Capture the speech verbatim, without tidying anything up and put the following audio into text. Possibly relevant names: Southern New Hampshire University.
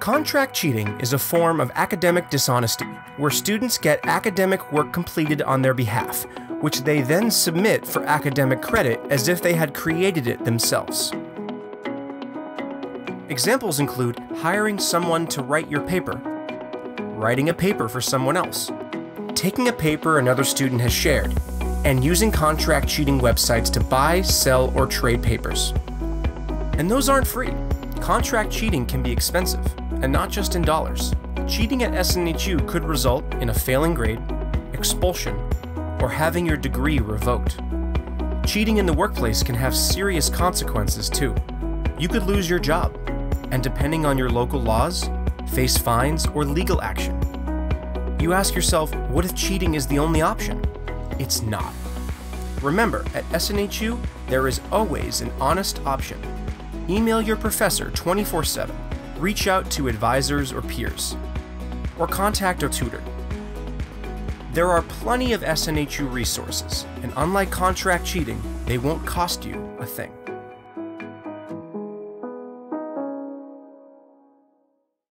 Contract cheating is a form of academic dishonesty, where students get academic work completed on their behalf, which they then submit for academic credit as if they had created it themselves. Examples include hiring someone to write your paper, writing a paper for someone else, taking a paper another student has shared, and using contract cheating websites to buy, sell, or trade papers. And those aren't free. Contract cheating can be expensive, and not just in dollars. Cheating at S N H U could result in a failing grade, expulsion, or having your degree revoked. Cheating in the workplace can have serious consequences too. You could lose your job, and depending on your local laws, face fines or legal action. You ask yourself, what if cheating is the only option? It's not. Remember, at S N H U, there is always an honest option. Email your professor twenty-four seven, reach out to advisors or peers, or contact a tutor. There are plenty of S N H U resources, and unlike contract cheating, they won't cost you a thing.